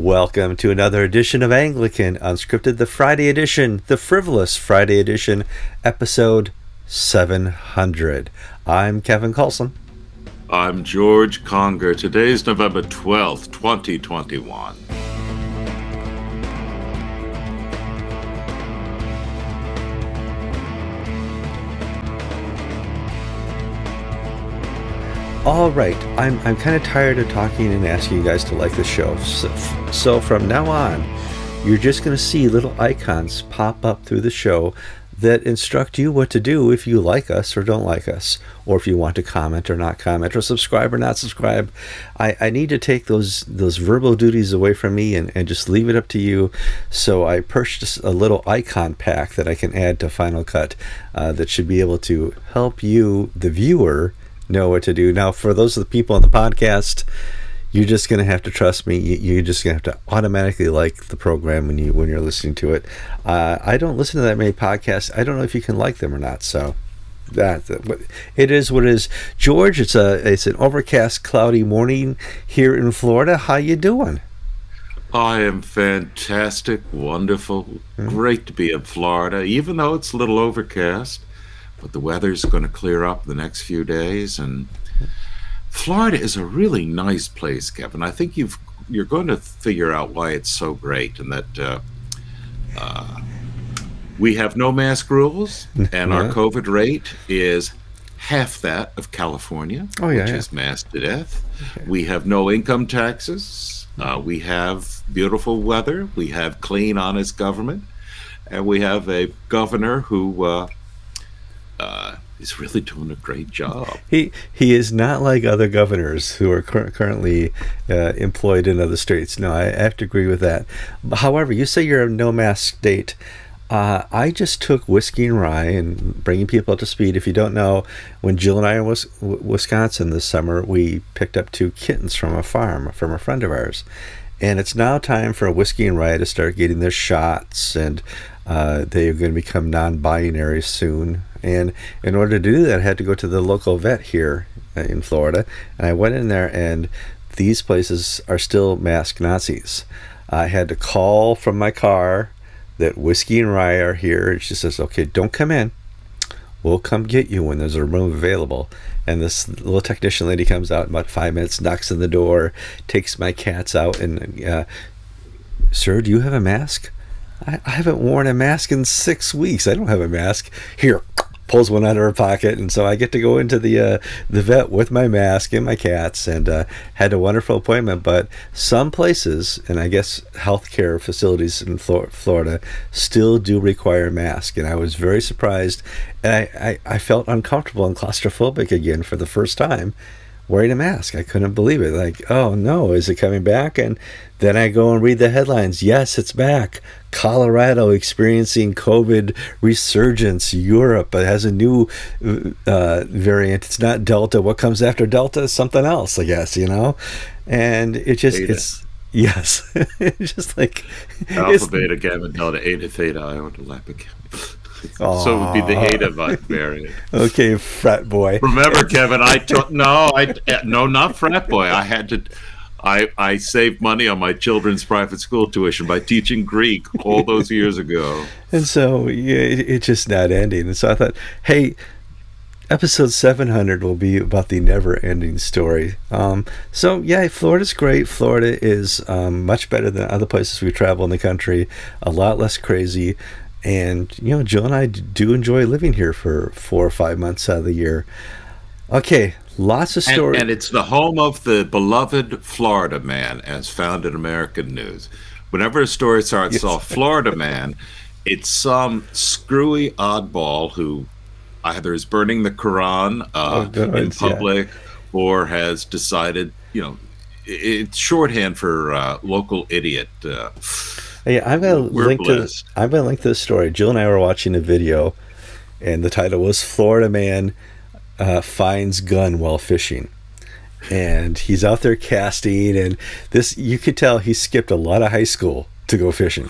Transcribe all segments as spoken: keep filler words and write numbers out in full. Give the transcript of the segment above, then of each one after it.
Welcome to another edition of Anglican Unscripted, the Friday edition, the frivolous Friday edition, episode seven hundred. I'm Kevin Coulson. I'm George Conger. Today's November twelfth, twenty twenty-one. All right, I'm, I'm kind of tired of talking and asking you guys to like the show. So, so from now on, you're just going to see little icons pop up through the show that instruct you what to do if you like us or don't like us, or if you want to comment or not comment, or subscribe or not subscribe. I, I need to take those those verbal duties away from me and, and just leave it up to you. So I purchased a little icon pack that I can add to Final Cut uh, that should be able to help you, the viewer, know what to do. Now, for those of the people on the podcast, you're just going to have to trust me. You're just going to have to automatically like the program when you when you're listening to it. Uh, I don't listen to that many podcasts. I don't know if you can like them or not. So that it is what it is. George, it's a it's an overcast, cloudy morning here in Florida. How you doing? I am fantastic, wonderful, mm-hmm. Great to be in Florida, even though it's a little overcast. But the weather's going to clear up the next few days, and Florida is a really nice place, Kevin. I think you've you're going to figure out why it's so great, and that uh, uh, we have no mask rules, and yeah. Our COVID rate is half that of California, oh, yeah, which yeah. is masked to death. Okay. We have no income taxes. Uh, we have beautiful weather. We have clean, honest government, and we have a governor who. Uh, Uh, he's really doing a great job. He he is not like other governors who are cur currently uh, employed in other states. No, I have to agree with that. However, you say you're a no-mask state. Uh, I just took Whiskey and Rye, and bringing people up to speed. If you don't know, when Jill and I were in Wisconsin this summer, we picked up two kittens from a farm, from a friend of ours. And it's now time for Whiskey and Rye to start getting their shots, and uh, they are going to become non-binary soon. And in order to do that, I had to go to the local vet here in Florida, and I went in there, and these places are still masked Nazis. I had to call from my car that Whiskey and Rye are here, and she says, okay, don't come in. We'll come get you when there's a room available. And this little technician lady comes out in about five minutes, knocks on the door, takes my cats out, and, uh, sir, do you have a mask? I, I haven't worn a mask in six weeks. I don't have a mask. Here. Pulls one out of her pocket, and so I get to go into the uh, the vet with my mask and my cats, and uh, had a wonderful appointment. But some places, and I guess healthcare facilities in Florida, still do require a mask, and I was very surprised, and I, I, I felt uncomfortable and claustrophobic again for the first time wearing a mask. I couldn't believe it. Like, oh no, is it coming back? And then I go and read the headlines. Yes, it's back. Colorado experiencing COVID resurgence. Europe has a new uh, variant. It's not Delta. What comes after Delta is something else, I guess, you know? And it just, Beta. It's, yes. It's just like. Alpha, it's, Beta, Gamma, Delta, Eta, Theta, Iota, Lambda, Kappa. Aww. So it would be the Heta variant. Okay, frat boy. Remember, Kevin, I took no, I no, not frat boy. I had to, I I saved money on my children's private school tuition by teaching Greek all those years ago. And so yeah, it, it's just not ending. And so I thought, hey, episode seven hundred will be about the never-ending story. Um, so yeah, Florida's great. Florida is um, much better than other places we travel in the country. A lot less crazy. And, you know, Jill and I do enjoy living here for four or five months out of the year. Okay, lots of stories. And, and it's the home of the beloved Florida man, as found in American News. Whenever a story starts yes. off Florida man, it's some screwy oddball who either is burning the Quran uh, oh, in public yeah. or has decided, you know, it's shorthand for uh, local idiot. Uh, Yeah, I'm gonna link to this. I'm gonna link to this story. Jill and I were watching a video, and the title was "Florida Man uh, Finds Gun While Fishing," and he's out there casting. And this, you could tell he skipped a lot of high school to go fishing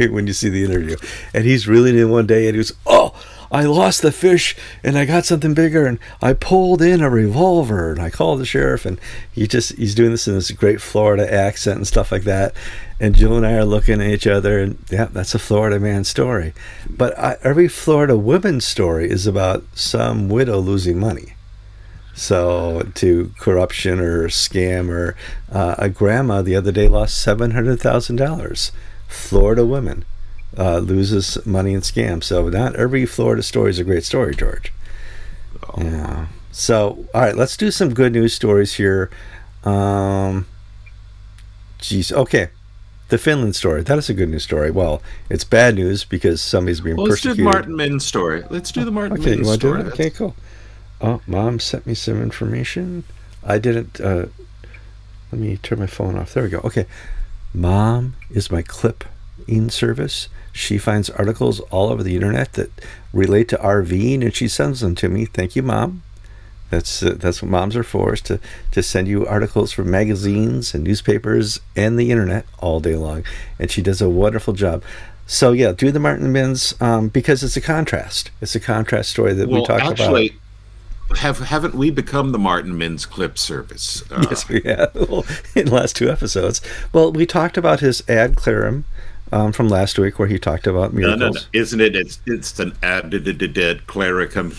when you see the interview. And he's reeling in one day, and he was, "Oh, I lost the fish and I got something bigger, and I pulled in a revolver, and I called the sheriff. And he just, he's doing this in this great Florida accent and stuff like that. And Jill and I are looking at each other, and yeah, that's a Florida man story. But I, every Florida woman's story is about some widow losing money. So to corruption or scam, or uh, a grandma the other day lost seven hundred thousand dollars. Florida women uh, loses money in scam. So not every Florida story is a great story, George. Oh. Yeah. So, all right, let's do some good news stories here. Um, geez, okay. The Finland story, that is a good news story. Well, it's bad news because somebody's being well, persecuted. Let's do the Martin Minns story. Let's do the Martin okay, Minns story. That? Okay, cool. Oh, Mom sent me some information. I didn't, uh, let me turn my phone off. There we go. Okay. Mom is my clip-in service. She finds articles all over the internet that relate to RVing, and she sends them to me. Thank you, Mom. That's uh, that's what moms are for, is to, to send you articles from magazines and newspapers and the internet all day long. And she does a wonderful job. So, yeah, do the Martin Minns, um, because it's a contrast. It's a contrast story that well, we talked about. Well, actually, have, haven't we become the Martin Minns clip service? Uh, yes, we have. Well, in the last two episodes. Well, we talked about his ad clarum um, from last week, where he talked about miracles. No, no, no. Isn't it? It's, it's an ad claricum.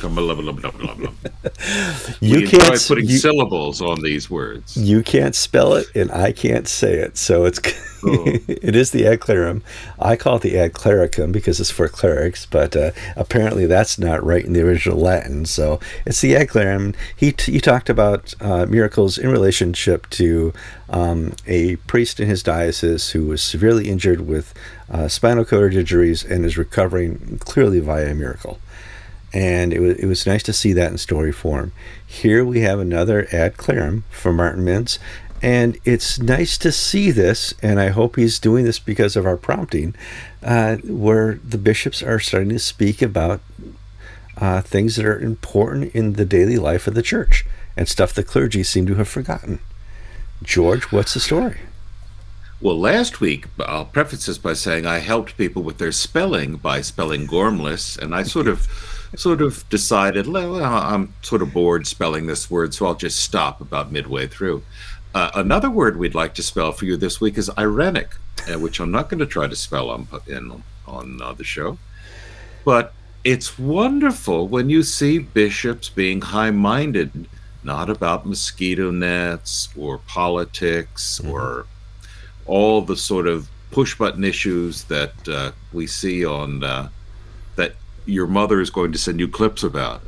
You we can't putting you, syllables on these words. You can't spell it, and I can't say it. So it's oh. It is the ad clarum. I call it the ad claricum because it's for clerics, but uh, apparently that's not right in the original Latin. So it's the ad clarum. He t he talked about uh, miracles in relationship to um, a priest in his diocese who was severely injured with Uh, spinal cord injuries and is recovering clearly via a miracle. And it was, it was nice to see that in story form. Here we have another ad clarum from Martin Minns, and it's nice to see this, and I hope he's doing this because of our prompting, uh, where the bishops are starting to speak about uh, things that are important in the daily life of the church and stuff the clergy seem to have forgotten. George, what's the story? Well, last week, I'll preface this by saying I helped people with their spelling by spelling gormless, and I sort of sort of decided, well, I'm sort of bored spelling this word, so I'll just stop about midway through. Uh, another word we'd like to spell for you this week is irenic, uh, which I'm not going to try to spell on, in, on uh, the show. But it's wonderful when you see bishops being high-minded, not about mosquito nets or politics mm-hmm. or all the sort of push-button issues that uh, we see on uh, that your mother is going to send you clips about,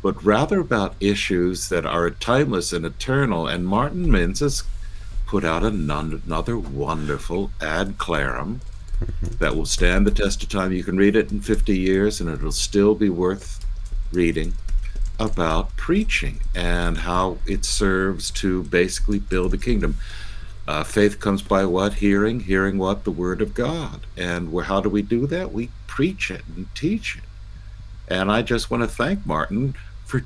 but rather about issues that are timeless and eternal. And Martin Minns has put out another wonderful ad clarum that will stand the test of time. You can read it in fifty years, and it'll still be worth reading, about preaching and how it serves to basically build the kingdom. Uh, faith comes by what? Hearing. Hearing what? The Word of God. And we're, how do we do that? We preach it and teach it. And I just want to thank Martin for,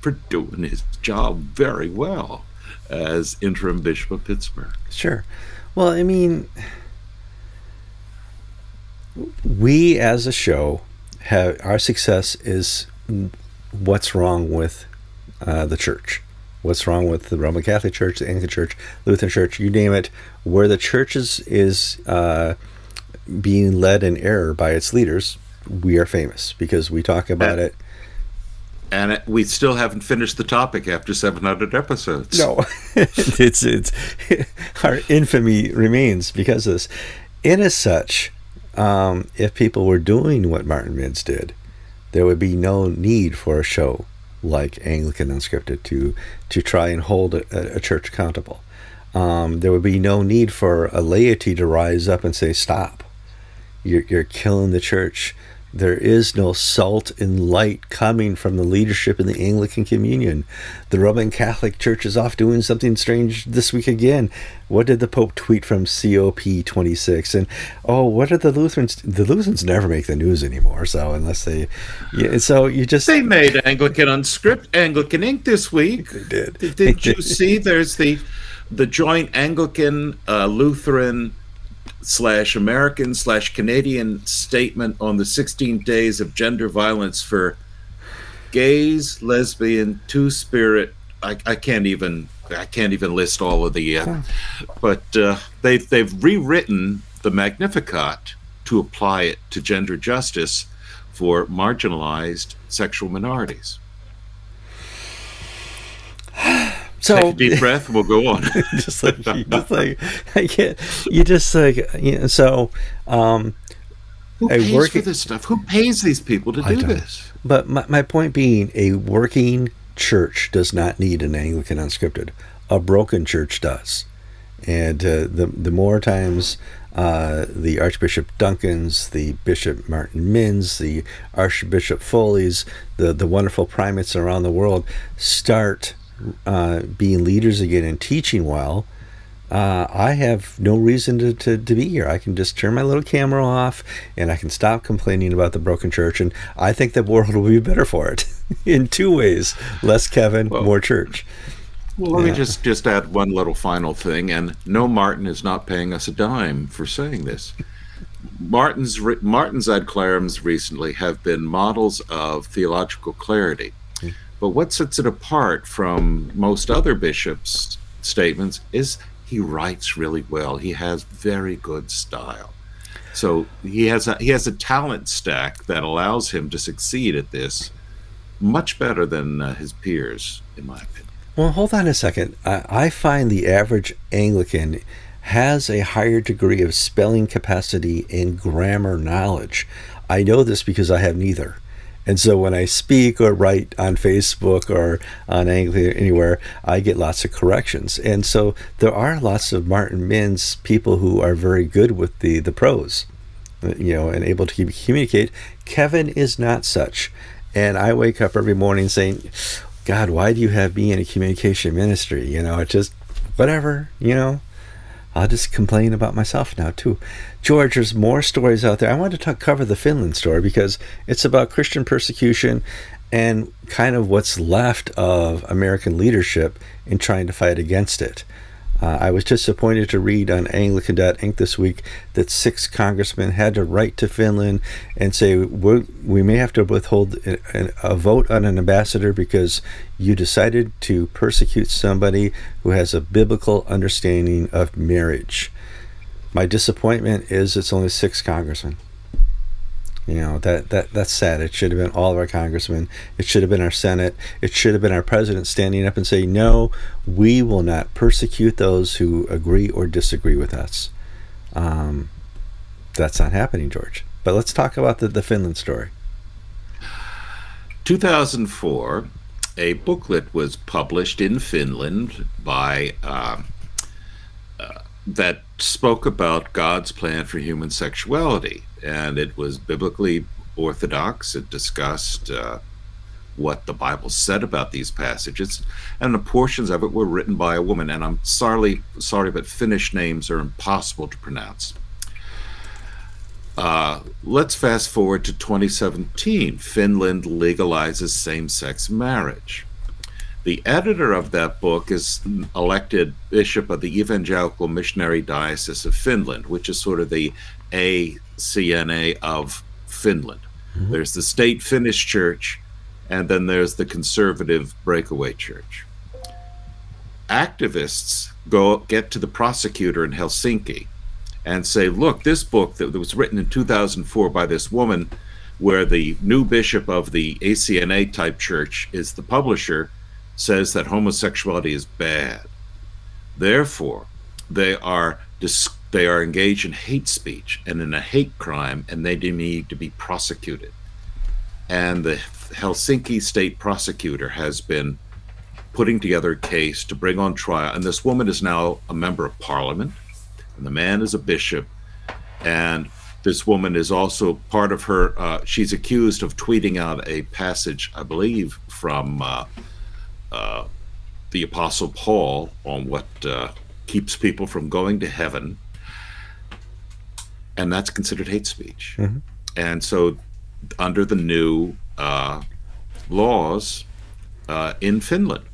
for doing his job very well as interim bishop of Pittsburgh. Sure. Well, I mean, we as a show, have our success is what's wrong with uh, the church. What's wrong with the Roman Catholic Church, the Anglican Church, Lutheran Church, you name it, where the church is, is uh, being led in error by its leaders, we are famous because we talk about and, it. And it, we still haven't finished the topic after seven hundred episodes. No, it's, it's, our infamy remains because of this. Inasmuch, um, if people were doing what Martin Minns did, there would be no need for a show like Anglican Unscripted to to try and hold a, a church accountable. Um, there would be no need for a laity to rise up and say, stop, you're, you're killing the church. There is no salt and light coming from the leadership in the Anglican Communion. The Roman Catholic Church is off doing something strange this week again. What did the Pope tweet from C O P twenty-six? And, oh, what are the Lutherans? The Lutherans never make the news anymore, so unless they... Yeah, so you just... They made Anglican Unscripted, Anglican Ink this week. They did. Did, did you see there's the, the joint Anglican, uh, Lutheran slash American slash Canadian statement on the sixteen days of gender violence for gays, lesbian, two-spirit. I, I can't even I can't even list all of the, uh, but uh, they they've rewritten the Magnificat to apply it to gender justice for marginalized sexual minorities. So, take a deep breath. We'll go on. Just like, just like I can't, you just like you know, so. Um, Who pays work, for this stuff? Who pays these people to I do this? But my my point being, a working church does not need an Anglican Unscripted. A broken church does, and uh, the the more times uh, the Archbishop Duncans, the Bishop Martin Minns, the Archbishop Foleys, the the wonderful primates around the world start. Uh, being leaders again and teaching well, uh, I have no reason to, to, to be here. I can just turn my little camera off and I can stop complaining about the broken church, and I think the world will be better for it in two ways: less Kevin, well, more church. Well, let yeah. me just, just add one little final thing, and no, Martin is not paying us a dime for saying this. Martin's, Martin's ad clarums recently have been models of theological clarity. But what sets it apart from most other bishops' statements is he writes really well. He has very good style. So he has a, he has a talent stack that allows him to succeed at this much better than uh, his peers, in my opinion. Well, hold on a second. I, I find the average Anglican has a higher degree of spelling capacity and grammar knowledge. I know this because I have neither. And so when I speak or write on Facebook or on Anglican anywhere, I get lots of corrections. And so there are lots of Martin Minns people who are very good with the, the prose, you know, and able to communicate. Kevin is not such. And I wake up every morning saying, God, why do you have me in a communication ministry? You know, it's just whatever, you know. I'll just complain about myself now, too. George, there's more stories out there. I wanted to talk, cover the Finland story because it's about Christian persecution and kind of what's left of American leadership in trying to fight against it. Uh, I was disappointed to read on Anglican dot ink this week that six congressmen had to write to Finland and say, We're, we may have to withhold a, a vote on an ambassador because you decided to persecute somebody who has a biblical understanding of marriage. My disappointment is it's only six congressmen. You know, that, that that's sad. It should have been all of our congressmen. It should have been our Senate. It should have been our president standing up and saying, no, we will not persecute those who agree or disagree with us. Um, that's not happening, George. But let's talk about the, the Finland story. two thousand four, a booklet was published in Finland by uh, uh, that spoke about God's plan for human sexuality. And it was biblically orthodox. It discussed uh, what the Bible said about these passages, and the portions of it were written by a woman. And I'm sorry, sorry, but Finnish names are impossible to pronounce. Uh, let's fast forward to twenty seventeen. Finland legalizes same-sex marriage. The editor of that book is elected bishop of the Evangelical Missionary Diocese of Finland, which is sort of the A C N A of Finland. Mm-hmm. There's the state Finnish church, and then there's the conservative breakaway church. Activists go get to the prosecutor in Helsinki and say, look, this book that was written in two thousand four by this woman, where the new bishop of the A C N A type church is the publisher, says that homosexuality is bad. Therefore, they are disgusted. They are engaged in hate speech and in a hate crime, and they do need to be prosecuted. And the Helsinki state prosecutor has been putting together a case to bring on trial. And this woman is now a member of parliament, and the man is a bishop. And this woman is also part of her, uh, she's accused of tweeting out a passage, I believe, from uh, uh, the Apostle Paul on what uh, keeps people from going to heaven. And that's considered hate speech. Mm-hmm. And so under the new uh, laws uh, in Finland,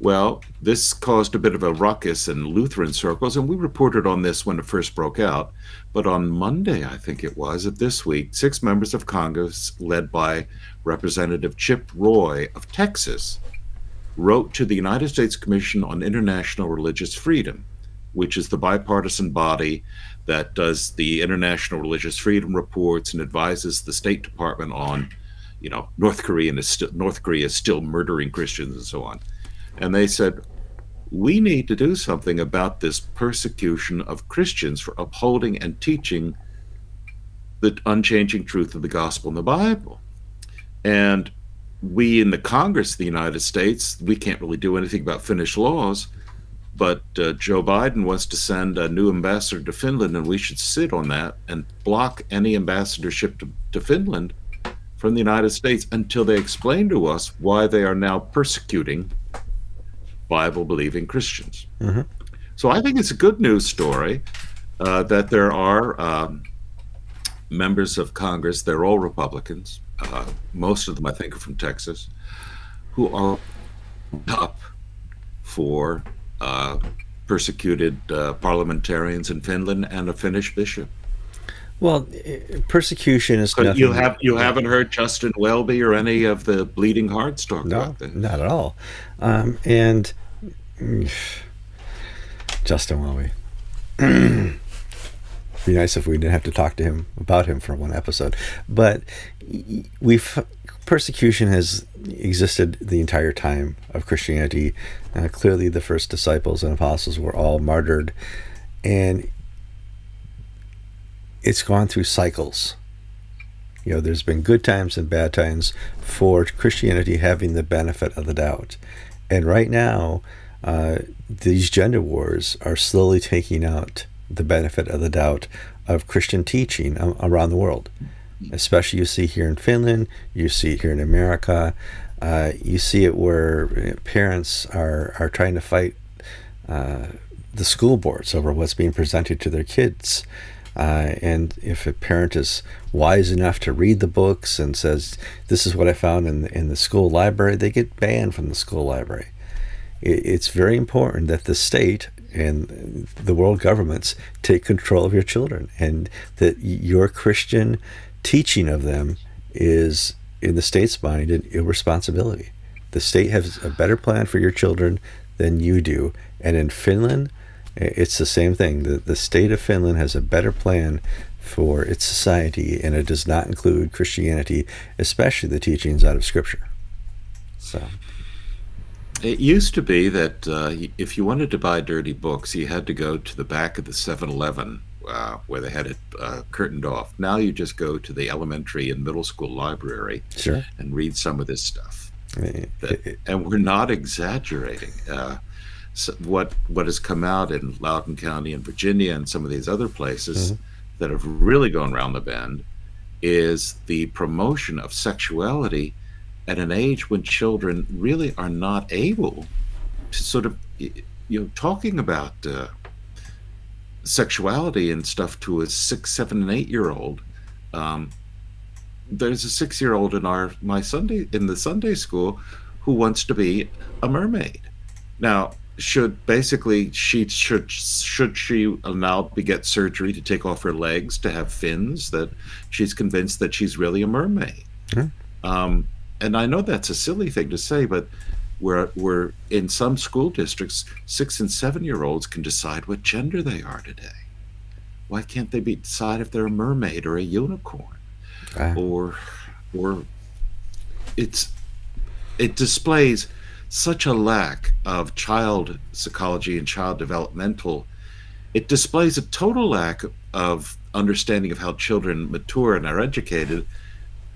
Well, this caused a bit of a ruckus in Lutheran circles, and we reported on this when it first broke out. But on Monday, I think it was, of this week, six members of Congress, led by Representative Chip Roy of Texas, wrote to the United States Commission on International Religious Freedom, which is the bipartisan body that does the International Religious Freedom reports and advises the State Department on, you know, North Korea is still, North Korea is still murdering Christians and so on. And they said, we need to do something about this persecution of Christians for upholding and teaching the unchanging truth of the gospel and the Bible. And we in the Congress of the United States, we can't really do anything about Finnish laws, but uh, Joe Biden wants to send a new ambassador to Finland, and we should sit on that and block any ambassadorship to, to Finland from the United States until they explain to us why they are now persecuting Bible-believing Christians. Mm-hmm. So I think it's a good news story uh, that there are um, members of Congress, they're all Republicans, uh, most of them I think are from Texas, who are up for uh, persecuted uh, parliamentarians in Finland and a Finnish bishop. Well, persecution is nothing. You have you haven't heard Justin Welby or any of the bleeding hearts talk no, about this. Not at all. Um, and mm, Justin Welby. It'd be nice if we didn't have to talk to him about him for one episode. But we've persecution has existed the entire time of Christianity. Uh, clearly, the first disciples and apostles were all martyred, and it's gone through cycles. You know, there's been good times and bad times for Christianity having the benefit of the doubt. And right now, uh, these gender wars are slowly taking out the benefit of the doubt of Christian teaching around the world. Especially you see here in Finland, you see it here in America, uh, you see it where parents are, are trying to fight uh, the school boards over what's being presented to their kids. Uh, and if a parent is wise enough to read the books and says, this is what I found in the, in the school library, they get banned from the school library. It, it's very important that the state and the world governments take control of your children, and that your Christian teaching of them is, in the state's mind, an irresponsibility. The state has a better plan for your children than you do. And in Finland, it's the same thing. The, the state of Finland has a better plan for its society, and it does not include Christianity, especially the teachings out of Scripture. So, it used to be that uh, if you wanted to buy dirty books, you had to go to the back of the seven eleven uh, where they had it uh, curtained off. Now you just go to the elementary and middle school library sure. and read some of this stuff. It, that, it, and we're not exaggerating. Uh, So what what has come out in Loudoun County in Virginia and some of these other places mm-hmm. that have really gone around the bend is the promotion of sexuality at an age when children really are not able to sort of, you know, talking about uh, sexuality and stuff to a six, seven, and eight-year-old. Um, there's a six-year-old in our my Sunday in the Sunday school who wants to be a mermaid. Now, should basically she should should she now get surgery to take off her legs to have fins that she's convinced that she's really a mermaid? Mm-hmm. Um, and I know that's a silly thing to say, but we're we're in some school districts, six and seven year olds can decide what gender they are today. Why can't they be decide if they're a mermaid or a unicorn, uh-huh. or or it's it displays such a lack of child psychology and child developmental. It displays a total lack of understanding of how children mature and are educated,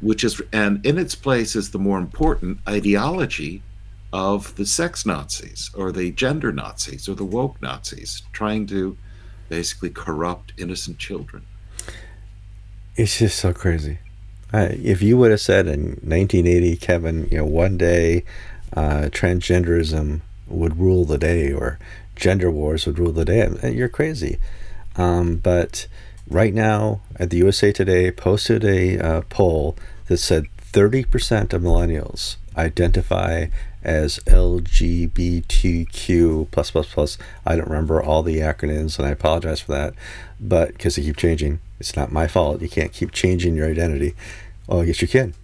which is, and in its place is the more important ideology of the sex Nazis or the gender Nazis or the woke Nazis trying to basically corrupt innocent children. It's just so crazy. Uh, if you would have said in nineteen eighty, Kevin, you know, one day, Uh, transgenderism would rule the day, or gender wars would rule the day, you're crazy. Um, but right now, at the U S A Today, posted a uh, poll that said thirty percent of millennials identify as L G B T Q plus plus plus. I don't remember all the acronyms, and I apologize for that, but because they keep changing, it's not my fault. You can't keep changing your identity. Oh, well, I guess you can.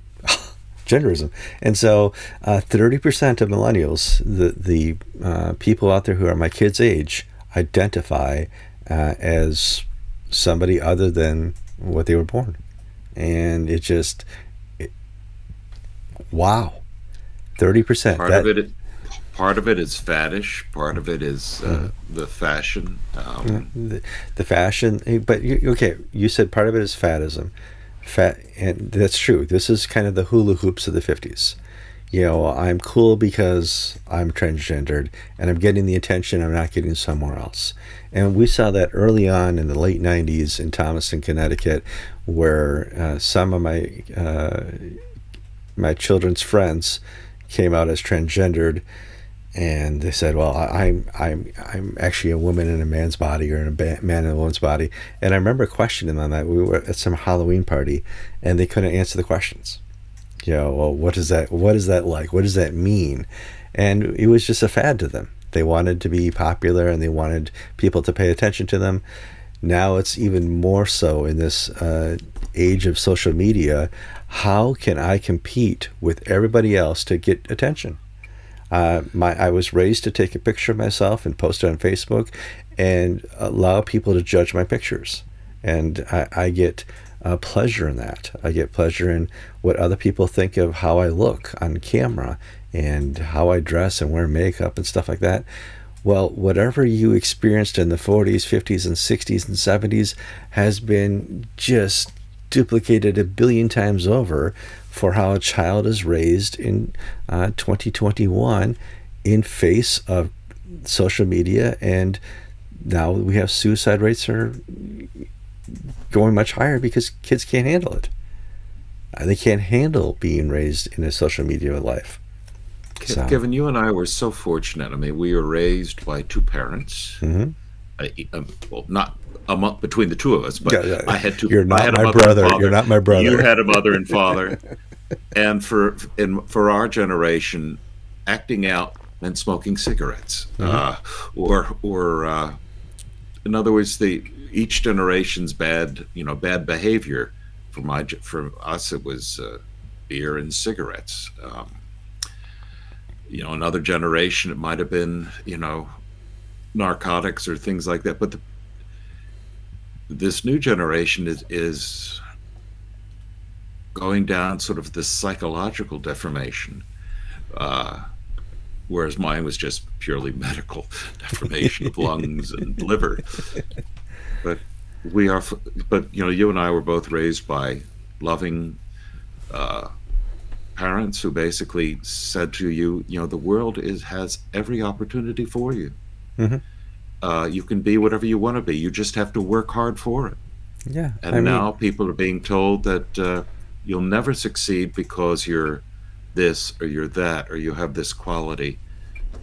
Genderism. And so uh, thirty percent of millennials, the, the uh, people out there who are my kids' age, identify uh, as somebody other than what they were born. And it just, it, wow, thirty percent. Part that, of it, part of it is faddish. Part of it is uh, mm-hmm. the fashion. Um, the, the fashion, but you, okay, you said part of it is faddism. Fat, and that's true. This is kind of the hula hoops of the fifties. You know, I'm cool because I'm transgendered and I'm getting the attention I'm not getting somewhere else. And we saw that early on in the late nineties in Thomaston, Connecticut, where uh, some of my uh, my children's friends came out as transgendered, and they said, well, I, I'm I'm I'm actually a woman in a man's body, or in a man in a woman's body. And I remember questioning them on that. We were at some Halloween party and they couldn't answer the questions. You know, well, what is that? What is that like? What does that mean? And it was just a fad to them. They wanted to be popular and they wanted people to pay attention to them. Now it's even more so in this uh, age of social media. How can I compete with everybody else to get attention? Uh, my, I was raised to take a picture of myself and post it on Facebook and allow people to judge my pictures. And I, I get uh, pleasure in that. I get pleasure in what other people think of how I look on camera and how I dress and wear makeup and stuff like that. Well, whatever you experienced in the forties, fifties, and sixties, and seventies has been just duplicated a billion times over for how a child is raised in uh, twenty twenty-one in face of social media. And now we have suicide rates are going much higher because kids can't handle it. They can't handle being raised in a social media life. So. Kevin, you and I were so fortunate. I mean, we were raised by two parents. Mm-hmm. I, um, well, not a month between the two of us, but yeah, yeah. I had two. You're not I had my brother. You're not my brother. You had a mother and father. And for and for our generation, acting out meant smoking cigarettes, mm-hmm. uh, or or uh, in other words, the each generation's bad, you know, bad behavior. For my for us, it was uh, beer and cigarettes. Um, you know, another generation, it might have been, you know, narcotics or things like that. But the, this new generation is, is going down sort of this psychological deformation, uh, whereas mine was just purely medical deformation of lungs and liver. But we are, but you know, you and I were both raised by loving uh, parents who basically said to you, you know, the world is has every opportunity for you. Mm-hmm. Uh, you can be whatever you want to be. You just have to work hard for it. Yeah. And I now mean, people are being told that uh, you'll never succeed because you're this or you're that or you have this quality,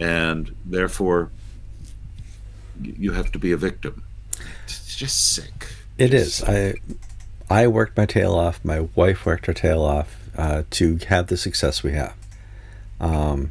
and therefore you have to be a victim. It's just sick. It just is. Sick. I I worked my tail off. My wife worked her tail off uh, to have the success we have. Um.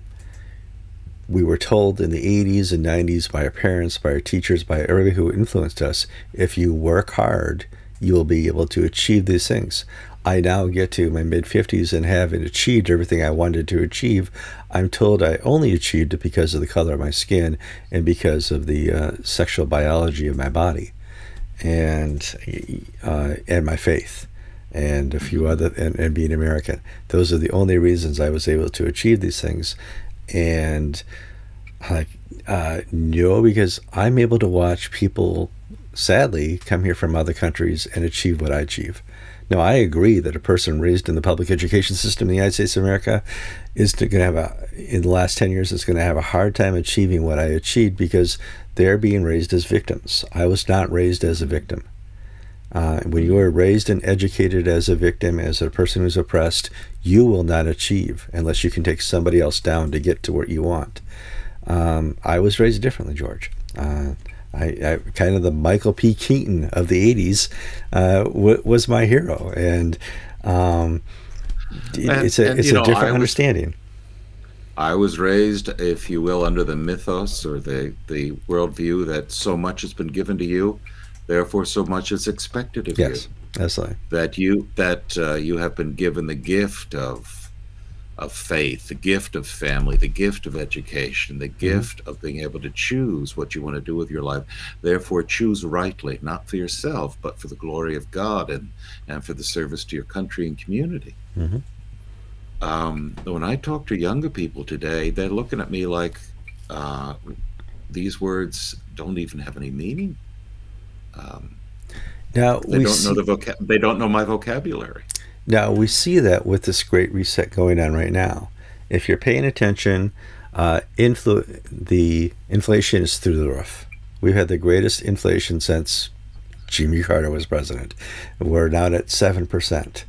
We were told in the eighties and nineties by our parents, by our teachers, by everybody who influenced us, if you work hard, you will be able to achieve these things. I now get to my mid fifties and haven't achieved everything I wanted to achieve. I'm told I only achieved it because of the color of my skin and because of the uh, sexual biology of my body and uh, and my faith. And a few other, and, and being American. Those are the only reasons I was able to achieve these things. And like uh no, because I'm able to watch people sadly come here from other countries and achieve what I achieve. Now I agree that a person raised in the public education system in the United States of America is going to have a in the last ten years is going to have a hard time achieving what I achieved because they're being raised as victims. I was not raised as a victim. Uh, when you are raised and educated as a victim, as a person who's oppressed, you will not achieve unless you can take somebody else down to get to what you want. Um, I was raised differently, George. Uh, I, I kind of the Michael P. Keaton of the eighties uh, w was my hero, and um, it, and, it's a and, it's a know, different was, understanding. I was raised, if you will, under the mythos or the, the worldview that so much has been given to you, therefore so much is expected of yes, you. Yes, that's right. That you, that, uh, you have been given the gift of, of faith, the gift of family, the gift of education, the gift mm-hmm. of being able to choose what you want to do with your life. Therefore, choose rightly, not for yourself, but for the glory of God and, and for the service to your country and community. Mm-hmm. Um, when I talk to younger people today, they're looking at me like uh, these words don't even have any meaning. Um, now they don't see, know the vocab. They don't know my vocabulary. Now we see that with this great reset going on right now. If you're paying attention, uh, influ the inflation is through the roof. We've had the greatest inflation since Jimmy Carter was president. We're now at seven percent.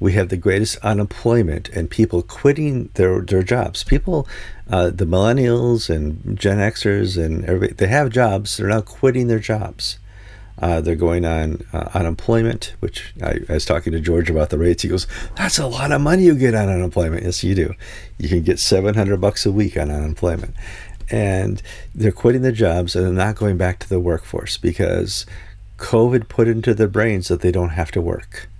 We have the greatest unemployment and people quitting their, their jobs. People, uh, the millennials and Gen Xers and everybody, they have jobs. They're now quitting their jobs. Uh, they're going on uh, unemployment, which I, I was talking to George about the rates. He goes, that's a lot of money you get on unemployment. Yes, you do. You can get seven hundred bucks a week on unemployment. And they're quitting their jobs and they're not going back to the workforce because COVID put into their brains that they don't have to work.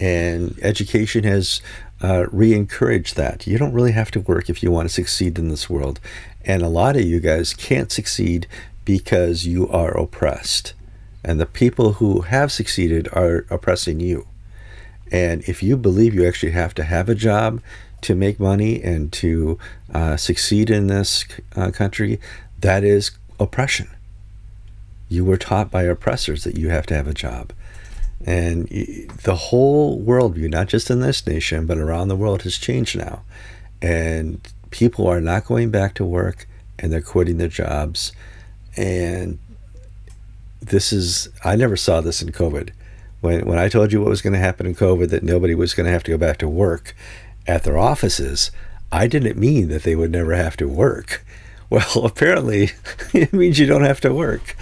And education has uh, re-encouraged that. You don't really have to work if you want to succeed in this world. And a lot of you guys can't succeed because you are oppressed. And the people who have succeeded are oppressing you. And if you believe you actually have to have a job to make money and to uh, succeed in this uh, country, that is oppression. You were taught by oppressors that you have to have a job. And the whole worldview, not just in this nation, but around the world, has changed now. And people are not going back to work, and they're quitting their jobs. And this is, I never saw this in COVID. When, when I told you what was going to happen in COVID, that nobody was going to have to go back to work at their offices, I didn't mean that they would never have to work. Well, apparently, it means you don't have to work.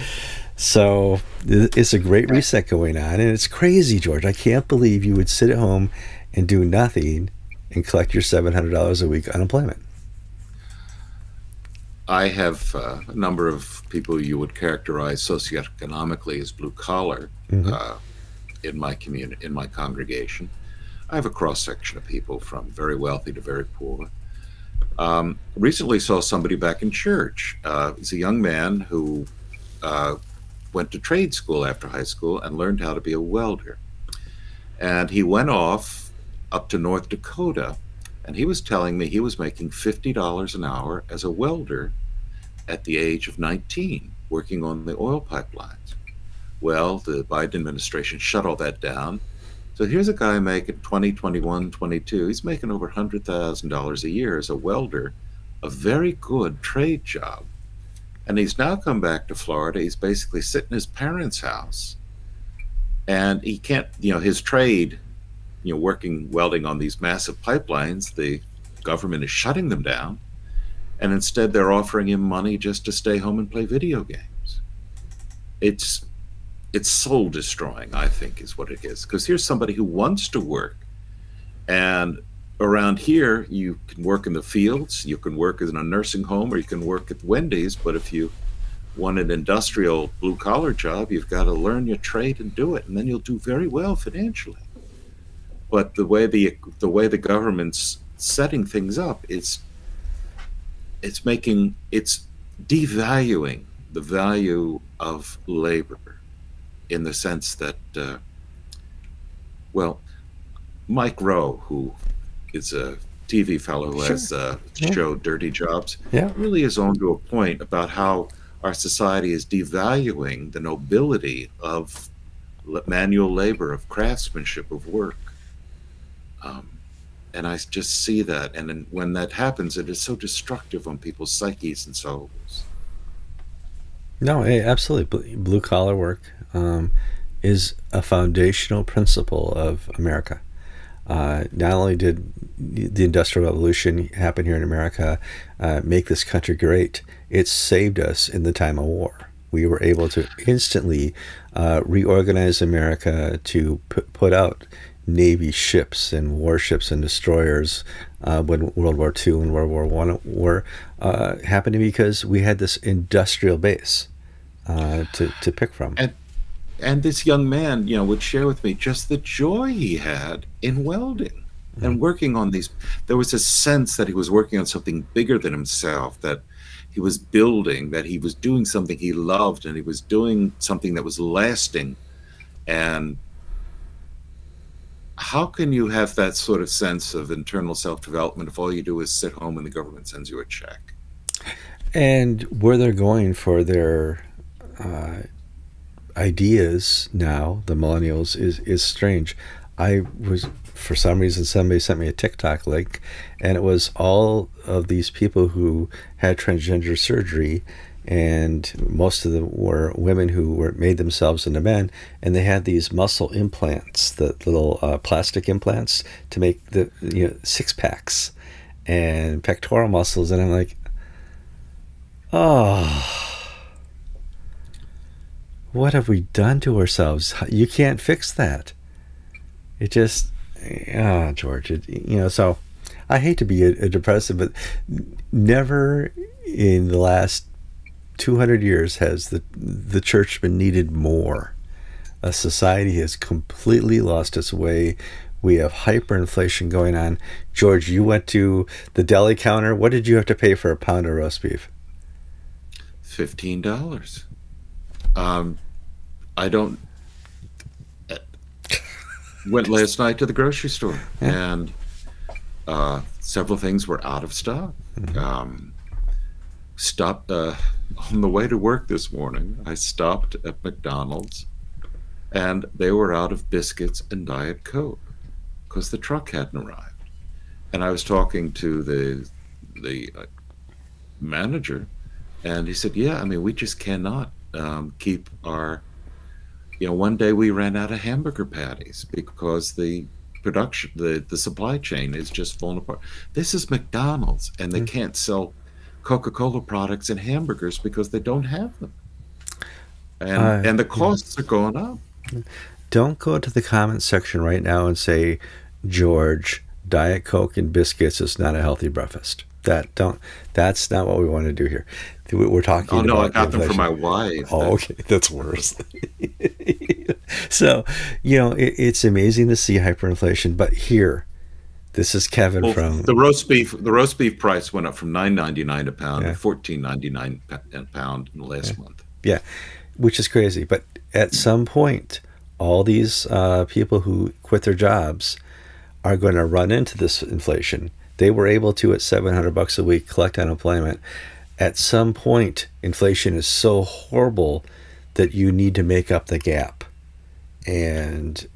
So it's a great reset going on, and it's crazy, George. I can't believe you would sit at home and do nothing and collect your seven hundred dollars a week unemployment. I have uh, a number of people you would characterize socioeconomically as blue collar mm-hmm. uh, in my community, in my congregation. I have a cross section of people from very wealthy to very poor. Um, recently saw somebody back in church. Uh, he's a young man who uh, went to trade school after high school and learned how to be a welder. And he went off up to North Dakota, and he was telling me he was making fifty dollars an hour as a welder at the age of nineteen, working on the oil pipelines. Well, the Biden administration shut all that down. So here's a guy making twenty, twenty-one, twenty-two. He's making over one hundred thousand dollars a year as a welder, a very good trade job. And he's now come back to Florida. He's basically sitting in his parents' house, and he can't, you know, his trade, you know, working, welding on these massive pipelines, the government is shutting them down. And instead they're offering him money just to stay home and play video games. It's, it's soul destroying, I think, is what it is. Because here's somebody who wants to work, and around here, you can work in the fields, you can work in a nursing home, or you can work at Wendy's, but if you want an industrial blue-collar job, you've got to learn your trade and do it, and then you'll do very well financially. But the way the, the, way the government's setting things up, it's, it's making, it's devaluing the value of labor in the sense that, uh, well, Mike Rowe, who is a T V fellow who sure. has a yeah. show, Dirty Jobs. Yeah. Really is on to a point about how our society is devaluing the nobility of manual labor, of craftsmanship, of work. Um, and I just see that. And then when that happens, it is so destructive on people's psyches and souls. No, hey, absolutely. Blue collar work um, is a foundational principle of America. Uh, not only did the Industrial Revolution happen here in America, uh, make this country great, it saved us in the time of war. We were able to instantly uh, reorganize America to put out Navy ships and warships and destroyers uh, when World War Two and World War One were uh, happening, because we had this industrial base uh, to, to pick from. And, and this young man, you know, would share with me just the joy he had in welding mm-hmm. and working on these. There was a sense that he was working on something bigger than himself, that he was building, that he was doing something he loved, and he was doing something that was lasting. And how can you have that sort of sense of internal self-development if all you do is sit home and the government sends you a check? And where they're going for their uh, ideas now, the millennials, is, is strange. I was, for some reason, somebody sent me a TikTok link, and it was all of these people who had transgender surgery, and most of them were women who were made themselves into men, and they had these muscle implants, the little uh, plastic implants to make the you know six packs and pectoral muscles, and I'm like, oh, what have we done to ourselves? You can't fix that. It just, ah, oh, George, it, you know. So I hate to be a, a depressive, but never in the last two hundred years has the the church been needed more. A society has completely lost its way. We have hyperinflation going on. George, you went to the deli counter. What did you have to pay for a pound of roast beef? fifteen dollars. Um, I don't. Uh, went last night to the grocery store, yeah. and uh, several things were out of stock. Mm-hmm. um, stopped. Uh, On the way to work this morning, I stopped at McDonald's, and they were out of biscuits and Diet Coke because the truck hadn't arrived. And I was talking to the the manager, and he said, "Yeah, I mean, we just cannot um, keep our, you know, one day we ran out of hamburger patties because the production, the the supply chain is just falling apart. This is McDonald's, and they mm-hmm. can't sell Coca-Cola products and hamburgers because they don't have them, and uh, and the costs yeah. are going up." Don't go to the comment section right now and say, "George, Diet Coke and biscuits is not a healthy breakfast." That don't. That's not what we want to do here. We're talking. Oh no, about I got inflation. Them for my wife. Oh, okay, that's worse. So you know, it, it's amazing to see hyperinflation, but here. This is Kevin well, from the roast beef. The roast beef price went up from nine ninety nine a pound yeah. to fourteen ninety nine a pound in the last yeah. month. Yeah, which is crazy. But at some point, all these uh, people who quit their jobs are going to run into this inflation. They were able to at seven hundred bucks a week collect unemployment. At some point, inflation is so horrible that you need to make up the gap, and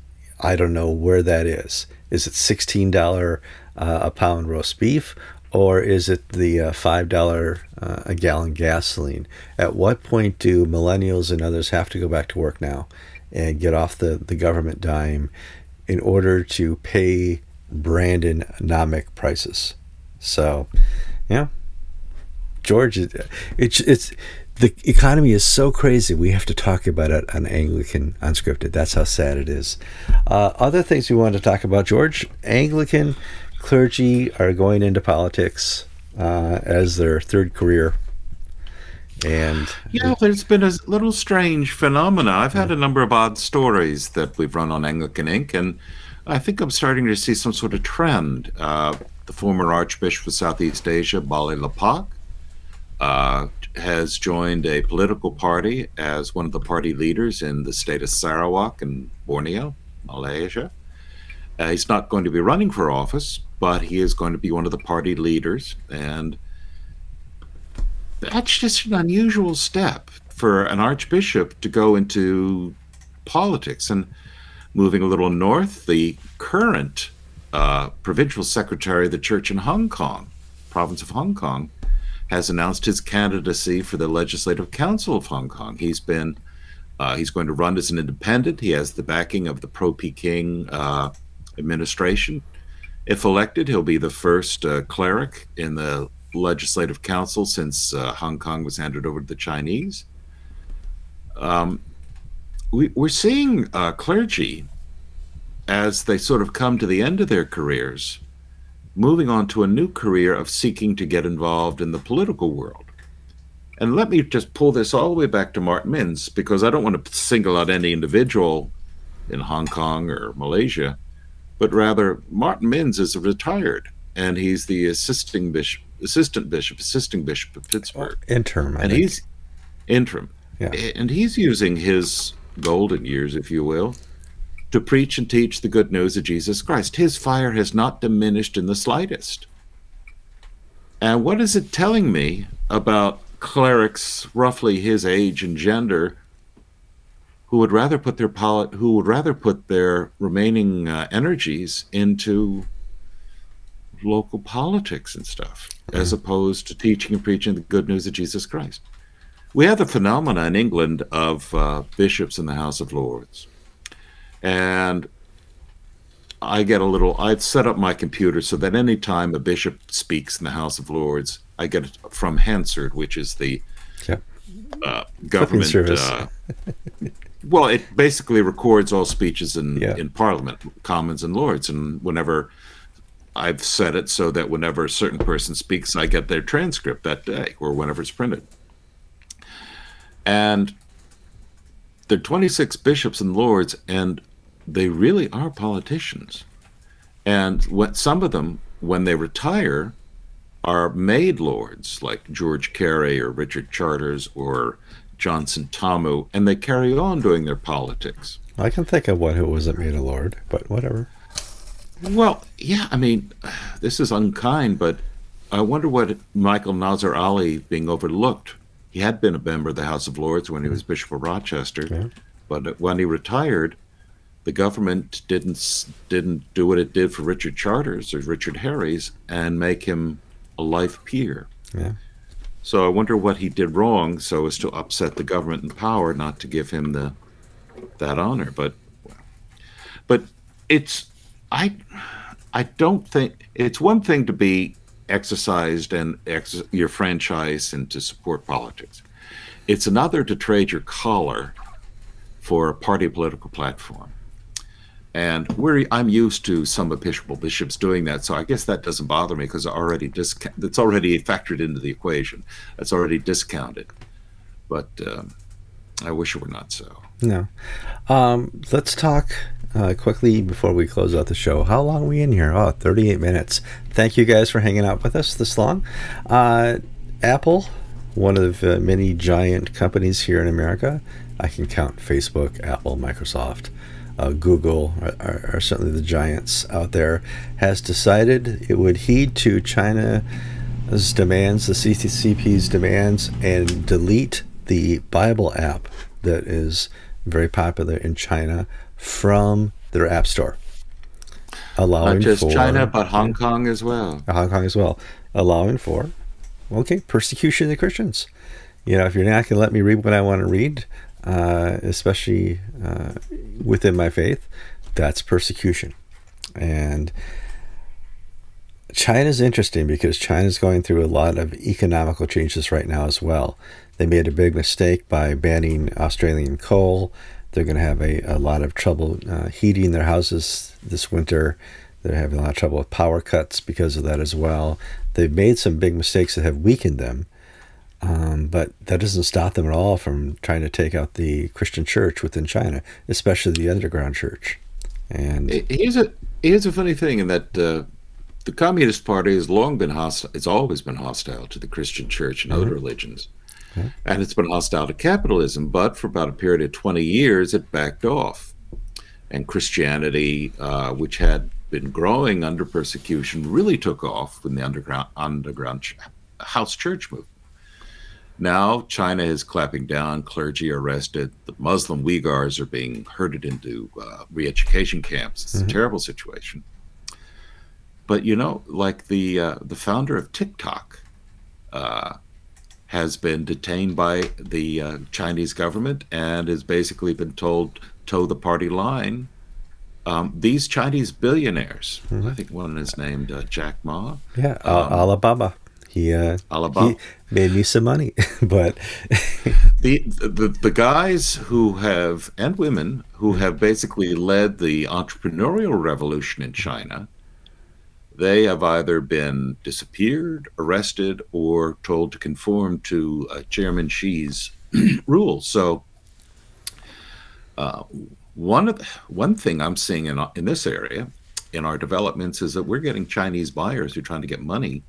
I don't know where that is. Is it sixteen dollars uh, a pound roast beef, or is it the uh, five dollars uh, a gallon gasoline? At what point do millennials and others have to go back to work now and get off the, the government dime in order to pay Brandonomic prices? So, yeah, George, it's it's the economy is so crazy, we have to talk about it on Anglican Unscripted. That's how sad it is. Uh, other things we wanted to talk about, George, Anglican clergy are going into politics uh, as their third career. And yeah, there's been a little strange phenomena. I've had a number of odd stories that we've run on Anglican Ink, and I think I'm starting to see some sort of trend. Uh, the former Archbishop of Southeast Asia, Bali Lepak, uh, has joined a political party as one of the party leaders in the state of Sarawak in Borneo, Malaysia. Uh, he's not going to be running for office, but he is going to be one of the party leaders. And that's just an unusual step for an archbishop to go into politics. And moving a little north, the current uh, provincial secretary of the church in Hong Kong, province of Hong Kong, has announced his candidacy for the Legislative Council of Hong Kong. He's been, uh, he's going to run as an independent. He has the backing of the pro-Peking uh, administration. If elected, he'll be the first uh, cleric in the Legislative Council since uh, Hong Kong was handed over to the Chinese. Um, we, we're seeing uh, clergy as they sort of come to the end of their careers, moving on to a new career of seeking to get involved in the political world. And let me just pull this all the way back to Martin Minns, because I don't want to single out any individual in Hong Kong or Malaysia, but rather Martin Minns is retired, and he's the assisting bishop, assistant bishop, assisting bishop of Pittsburgh. Oh, interim, I and think. he's interim. Yeah. And he's using his golden years, if you will, to preach and teach the good news of Jesus Christ. His fire has not diminished in the slightest. And what is it telling me about clerics roughly his age and gender who would rather put their polit who would rather put their remaining uh, energies into local politics and stuff, mm-hmm. as opposed to teaching and preaching the good news of Jesus Christ? We have the phenomena in England of uh, bishops in the House of Lords. And I get a little, I've set up my computer so that any time a bishop speaks in the House of Lords, I get it from Hansard, which is the yeah. uh, government. Uh, well, it basically records all speeches in, yeah. in Parliament, Commons and Lords. And whenever I've set it so that whenever a certain person speaks, I get their transcript that day or whenever it's printed. And there are twenty-six bishops and lords, and they really are politicians. And what some of them, when they retire, are made lords, like George Carey or Richard Charters or John Sentamu, and they carry on doing their politics. I can think of one who wasn't made a lord, but whatever. Well, yeah, I mean, this is unkind, but I wonder what Michael Nazir Ali being overlooked. He had been a member of the House of Lords when he was Bishop of Rochester, yeah. but when he retired, the government didn't didn't do what it did for Richard Charters or Richard Harries and make him a life peer. Yeah. So I wonder what he did wrong so as to upset the government in power not to give him the that honor. But but it's I I don't think it's one thing to be exercised and ex your franchise and to support politics. It's another to trade your collar for a party political platform. And we're, I'm used to some episcopal bishops doing that, so I guess that doesn't bother me because already that's already factored into the equation. That's already discounted. But um, I wish it were not so. No. Um, let's talk... Uh, quickly before we close out the show, how long are we in here? Oh, thirty-eight minutes. Thank you guys for hanging out with us this long. Uh, Apple, one of uh, many giant companies here in America. I can count Facebook, Apple, Microsoft, uh, Google are, are, are certainly the giants out there, has decided it would heed to China's demands, the C C P's demands, and delete the Bible app that is very popular in China from their app store, allowing not just for, China but Hong yeah, Kong as well. Hong Kong as well, allowing for okay persecution of the Christians. You know, if you're not going to let me read what I want to read, uh, especially uh, within my faith, that's persecution. And China's interesting because China's going through a lot of economical changes right now as well. They made a big mistake by banning Australian coal. They're going to have a, a lot of trouble uh, heating their houses this winter. They're having a lot of trouble with power cuts because of that as well. They've made some big mistakes that have weakened them, um, but that doesn't stop them at all from trying to take out the Christian church within China, especially the underground church. And here's a here's a funny thing in that uh, the Communist Party has long been hostile. It's always been hostile to the Christian church and mm-hmm. other religions. And it's been hostile to capitalism, but for about a period of twenty years, it backed off. And Christianity, uh, which had been growing under persecution, really took off in the underground, underground ch house church movement. Now China is clapping down, clergy arrested, the Muslim Uyghurs are being herded into uh, re-education camps. It's mm-hmm. a terrible situation. But, you know, like the, uh, the founder of TikTok, uh, has been detained by the uh, Chinese government and has basically been told toe the party line. Um, these Chinese billionaires, mm-hmm. I think one is named uh, Jack Ma. Yeah, um, Alibaba. He uh, Alibaba. He made me some money. But the, the the guys who have, and women who have basically led the entrepreneurial revolution in China, they have either been disappeared, arrested, or told to conform to uh, Chairman Xi's rules. So uh, one of the, one thing I'm seeing in in this area, in our developments, is that we're getting Chinese buyers who are trying to get money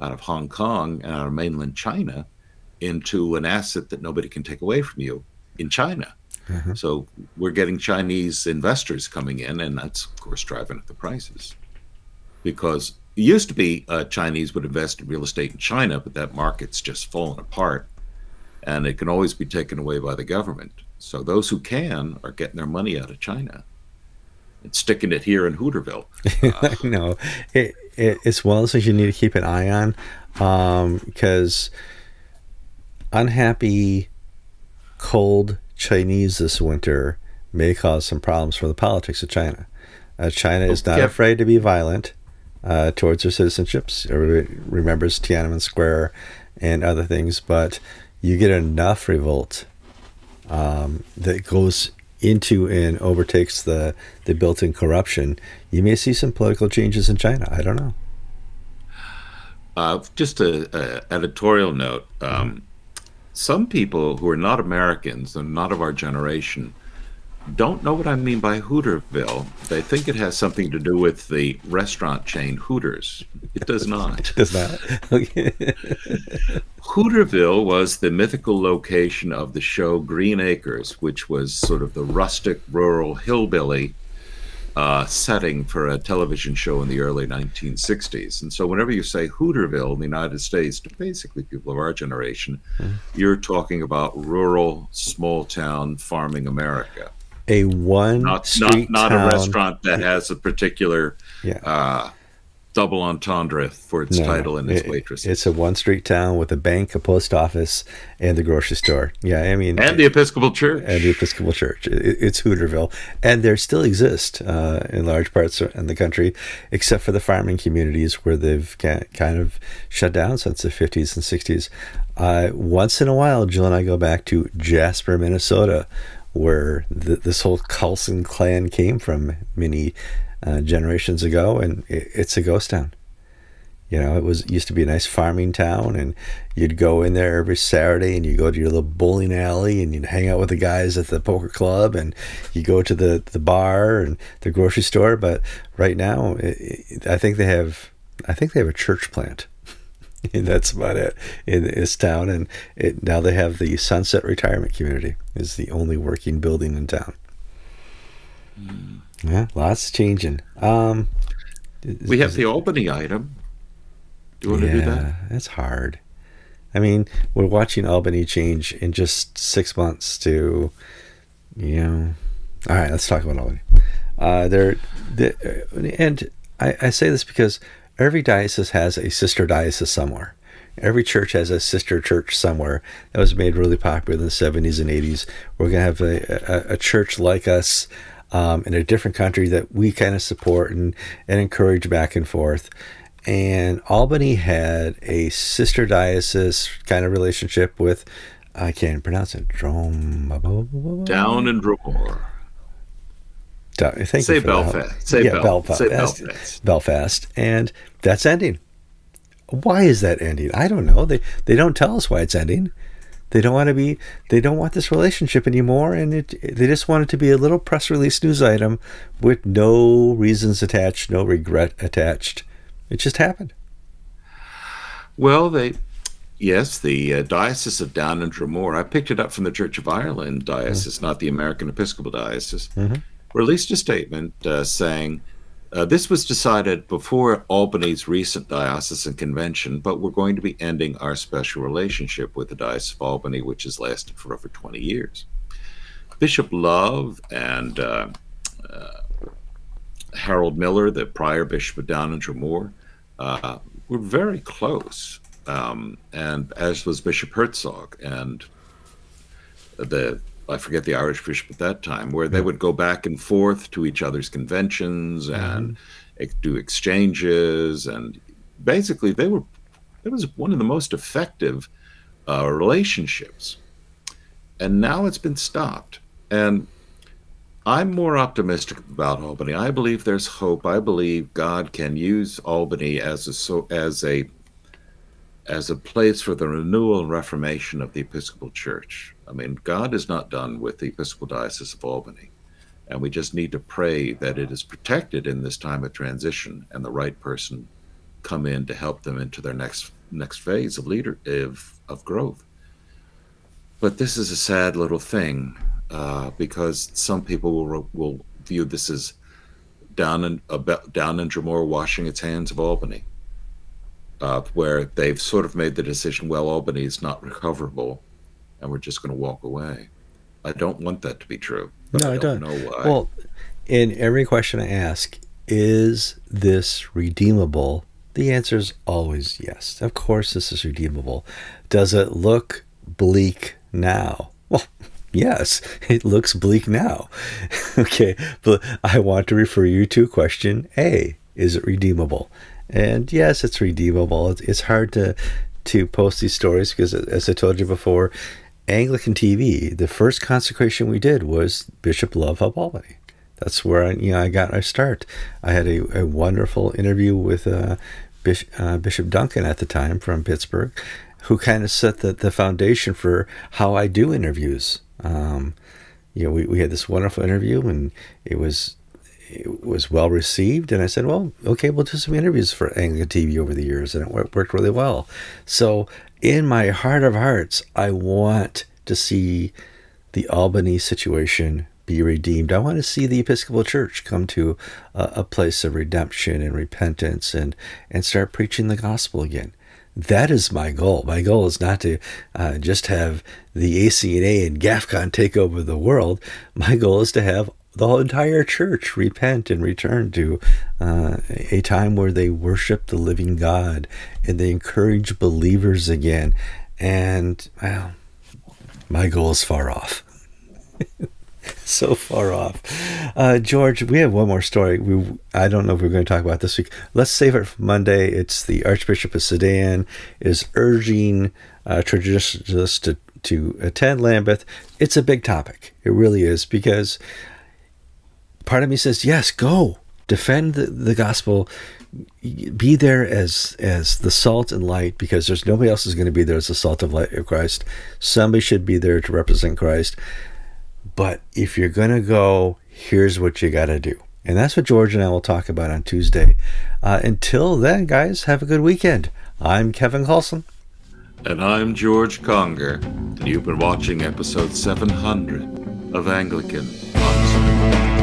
out of Hong Kong and out of mainland China into an asset that nobody can take away from you in China. Mm-hmm. So we're getting Chinese investors coming in, and that's, of course, driving up the prices. Because it used to be uh, Chinese would invest in real estate in China, but that market's just fallen apart, and it can always be taken away by the government. So those who can are getting their money out of China and sticking it here in Hooterville. Uh, I know. It, it, it's one of those things you need to keep an eye on, um, because unhappy, cold Chinese this winter may cause some problems for the politics of China. Uh, China is not yep. afraid to be violent uh, towards their citizenships. Everybody remembers Tiananmen Square and other things, but you get enough revolt um, that goes into and overtakes the, the built-in corruption, you may see some political changes in China. I don't know. Uh, just an editorial note. Um, some people who are not Americans and not of our generation don't know what I mean by Hooterville. They think it has something to do with the restaurant chain Hooters. It does not. It does not. Okay. Hooterville was the mythical location of the show Green Acres, which was sort of the rustic, rural, hillbilly uh, setting for a television show in the early nineteen sixties. And so whenever you say Hooterville in the United States, to basically people of our generation, mm-hmm. you're talking about rural, small-town, farming America. A one not, street not, not town. A restaurant that has a particular yeah. uh, double entendre for its no, title and its it, waitresses. It's a one street town with a bank, a post office, and the grocery store. Yeah, I mean, and the Episcopal Church. And the Episcopal Church. It, it's Hooterville, and there still exist uh, in large parts in the country, except for the farming communities where they've kind of shut down since the fifties and sixties. Uh, once in a while, Jill and I go back to Jasper, Minnesota, where the, this whole Coulson clan came from many uh, generations ago, and it, it's a ghost town. You know, it was it used to be a nice farming town, and you'd go in there every Saturday, and you go to your little bowling alley, and you'd hang out with the guys at the poker club, and you go to the the bar and the grocery store. But right now, it, it, I think they have, I think they have a church plant. And that's about it in this town. And it, now they have the Sunset Retirement Community is the only working building in town. Mm. Yeah, lots changing. Um, we have the Albany item. Do you want yeah, to do that? That's hard. I mean, we're watching Albany change in just six months to, you know. All right, let's talk about Albany. Uh, they're, they're, and I, I say this because every diocese has a sister diocese somewhere. Every church has a sister church somewhere. That was made really popular in the seventies and eighties. We're going to have a, a, a church like us um, in a different country that we kind of support and, and encourage back and forth. And Albany had a sister diocese kind of relationship with, I can't pronounce it, Drome. Down and Dromore. Thank say, you Belfast. Say, yeah, Bel Belfast. say Belfast. Belfast. And that's ending. Why is that ending? I don't know. They they don't tell us why it's ending. They don't want to be. They don't want this relationship anymore, and it, they just want it to be a little press release news item with no reasons attached, no regret attached. It just happened. Well, they. Yes, the uh, Diocese of Down and Dromore. I picked it up from the Church of Ireland diocese, mm-hmm. not the American Episcopal Diocese. Mm-hmm. Released a statement uh, saying, uh, this was decided before Albany's recent diocesan convention, but we're going to be ending our special relationship with the Diocese of Albany, which has lasted for over twenty years. Bishop Love and uh, uh, Harold Miller, the prior Bishop of Down and Dromore, uh, were very close, um, and as was Bishop Herzog and the I forget the Irish bishop at that time, where they would go back and forth to each other's conventions and mm-hmm. do exchanges. And basically, they were That was one of the most effective uh, relationships. And now it's been stopped. And I'm more optimistic about Albany. I believe there's hope. I believe God can use Albany as a so as a as a place for the renewal and reformation of the Episcopal Church. I mean, God is not done with the Episcopal Diocese of Albany, and we just need to pray that it is protected in this time of transition and the right person come in to help them into their next next phase of leader of, of growth. But this is a sad little thing. Uh, because some people will will view this as down in about down in Dromore washing its hands of Albany, uh, where they've sort of made the decision, well, Albany is not recoverable, and we're just going to walk away. I don't want that to be true. But no, I don't, I don't know why. Well, in every question I ask, is this redeemable? The answer is always yes. Of course, this is redeemable. Does it look bleak now? Well. Yes, it looks bleak now. Okay, but I want to refer you to question A. Is it redeemable? And yes, it's redeemable. It's, it's hard to to post these stories because, as I told you before, Anglican T V, the first consecration we did was Bishop Love of Albany. That's where I, you know, I got my start. I had a, a wonderful interview with uh, Bishop, uh, Bishop Duncan at the time from Pittsburgh, who kind of set the, the foundation for how I do interviews. Um, you know, we, we had this wonderful interview, and it was it was well received. And I said, well, okay, we'll do some interviews for Anglican T V over the years, and it worked really well. So in my heart of hearts, I want to see the Albany situation be redeemed. I want to see the Episcopal Church come to a, a place of redemption and repentance, and and start preaching the gospel again. That is my goal. My goal is not to uh, just have the A C N A and GAFCON take over the world. My goal is to have the whole entire church repent and return to uh, a time where they worship the living God and they encourage believers again. And, well, my goal is far off. So far off. Uh, George, we have one more story. We I don't know if we're going to talk about this week. Let's save it for Monday. It's the Archbishop of Sedan is urging uh, traditionalists to, to attend Lambeth. It's a big topic. It really is, because part of me says, yes, go. Defend the, the gospel. Be there as as the salt and light, because there's nobody else is going to be there as the salt of light of Christ. Somebody should be there to represent Christ. But if you're going to go, here's what you got to do. And that's what George and I will talk about on Tuesday. Uh, until then, guys, have a good weekend. I'm Kevin Coulson. And I'm George Conger. And you've been watching episode seven hundred of Anglican Unscripted.